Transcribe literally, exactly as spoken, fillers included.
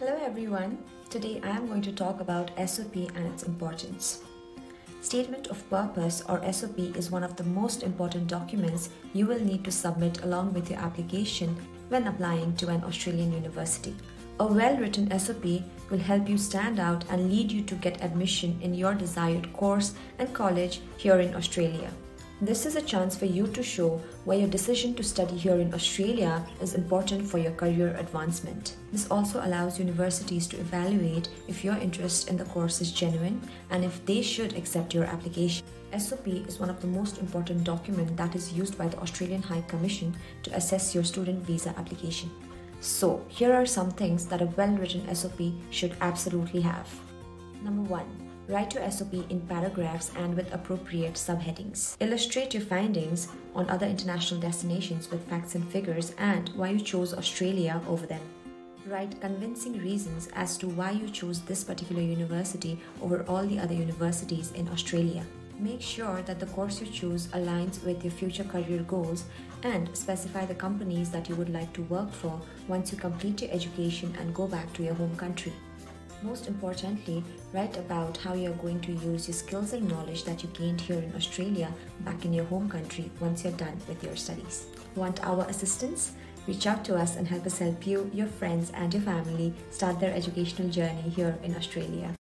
Hello everyone, today I am going to talk about S O P and its importance. Statement of Purpose or S O P is one of the most important documents you will need to submit along with your application when applying to an Australian university. A well-written S O P will help you stand out and lead you to get admission in your desired course and college here in Australia. This is a chance for you to show why your decision to study here in Australia is important for your career advancement. This also allows universities to evaluate if your interest in the course is genuine and if they should accept your application. S O P is one of the most important documents that is used by the Australian High Commission to assess your student visa application. So, here are some things that a well-written S O P should absolutely have. Number one. Write your S O P in paragraphs and with appropriate subheadings. Illustrate your findings on other international destinations with facts and figures and why you chose Australia over them. Write convincing reasons as to why you chose this particular university over all the other universities in Australia. Make sure that the course you choose aligns with your future career goals and specify the companies that you would like to work for once you complete your education and go back to your home country. Most importantly, write about how you are going to use your skills and knowledge that you gained here in Australia back in your home country once you're done with your studies. Want our assistance? Reach out to us and help us help you, your friends and your family start their educational journey here in Australia.